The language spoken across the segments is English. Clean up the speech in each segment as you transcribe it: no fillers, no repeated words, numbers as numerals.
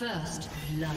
First love.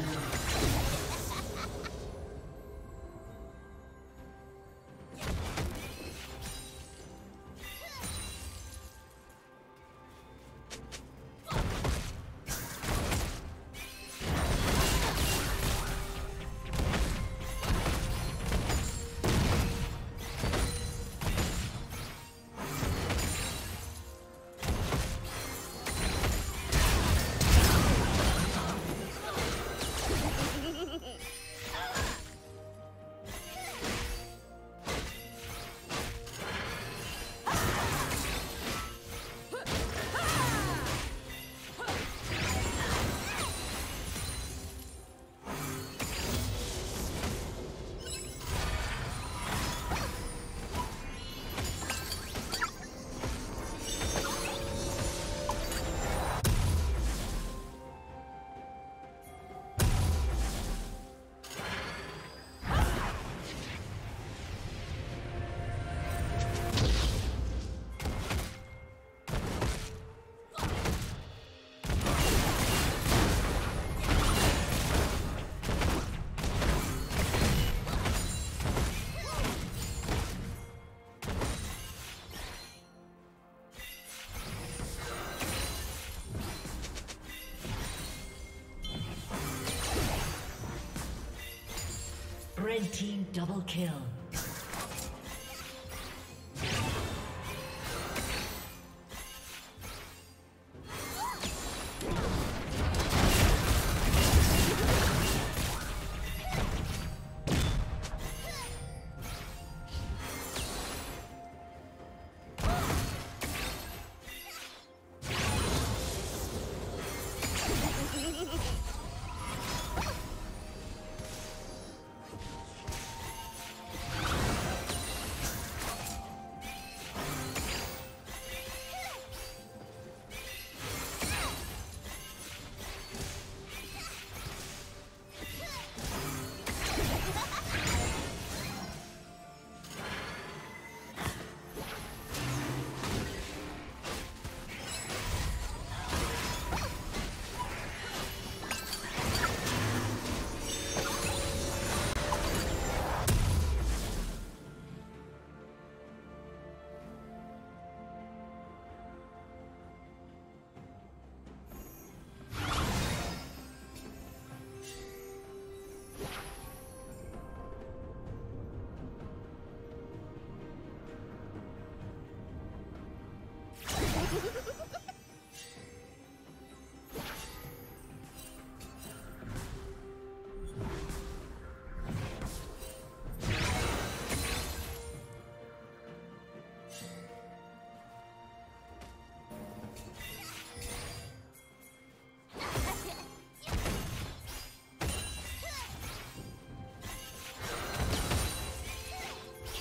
Red team double kill.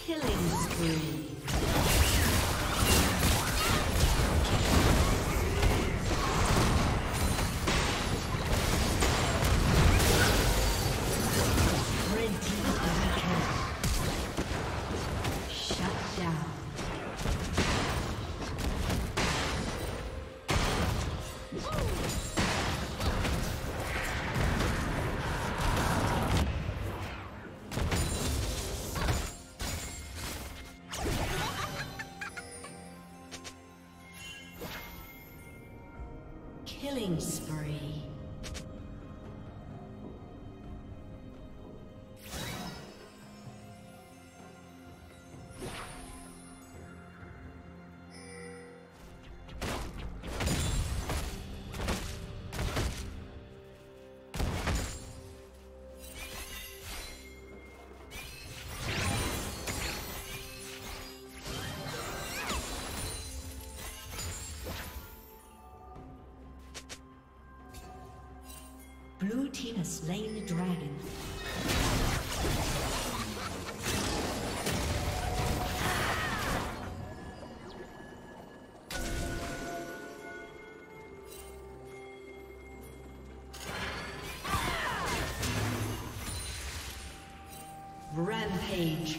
Killing spree. Killing spree. Blue team has slain the dragon. Rampage.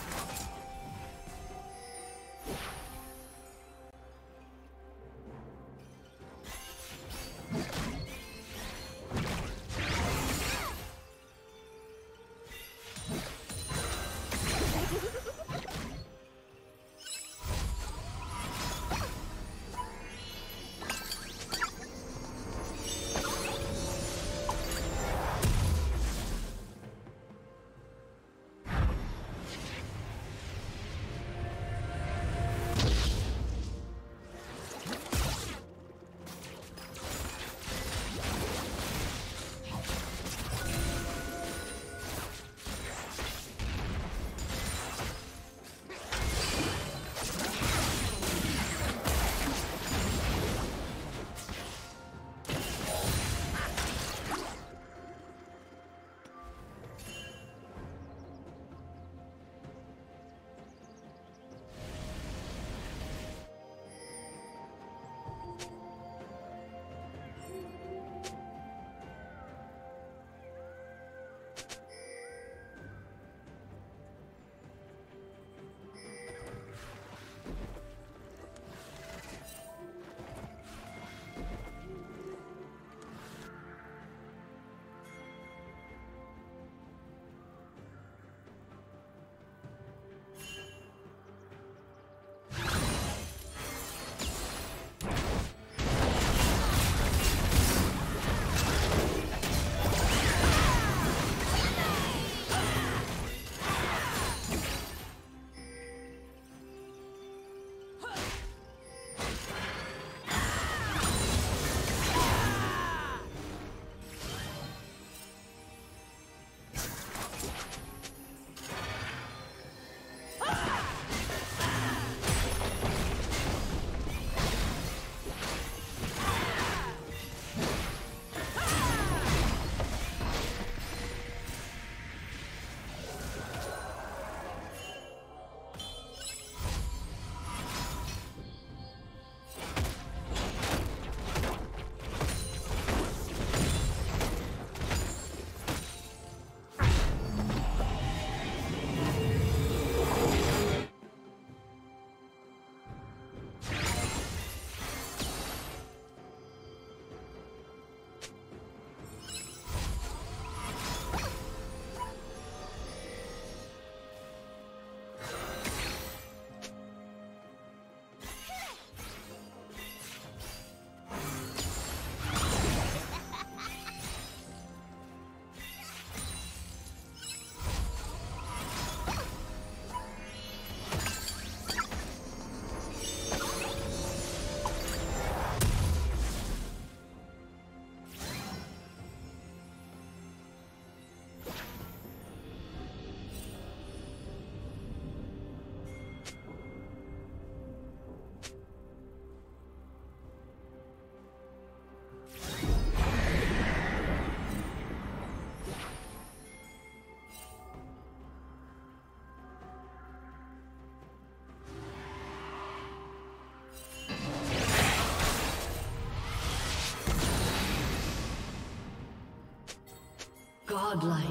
Godlike.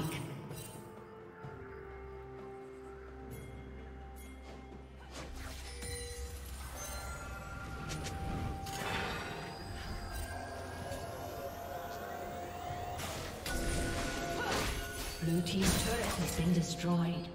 Blue team's turret has been destroyed.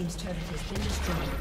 team's turret has been destroyed.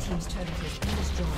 Team's turret has been destroyed.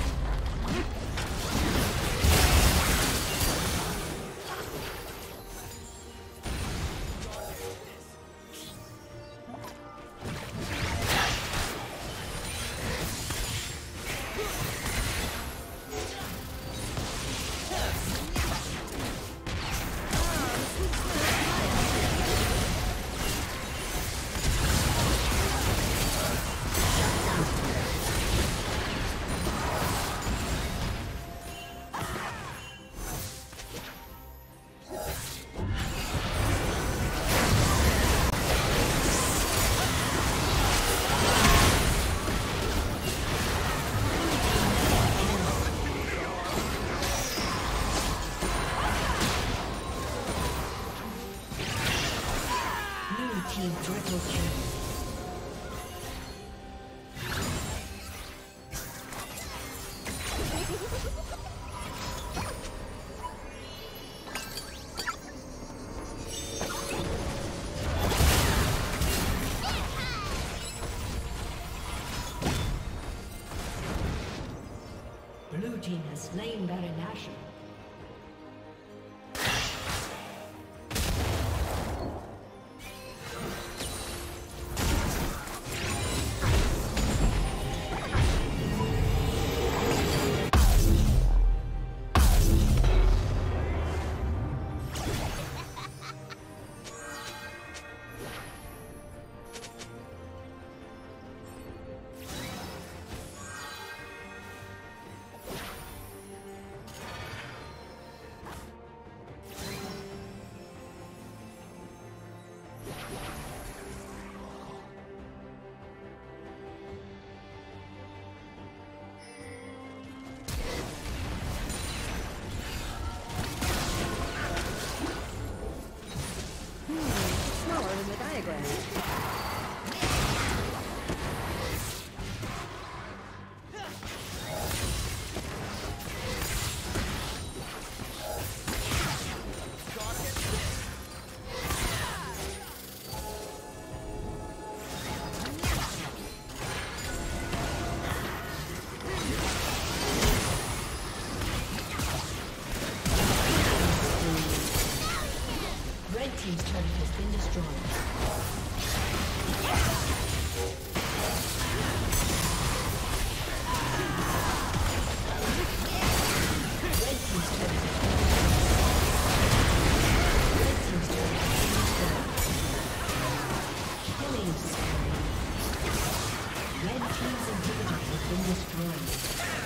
team has slain Baron Asher. Team's turret has been destroyed. Yeah. Red team's inhibitor has been destroyed.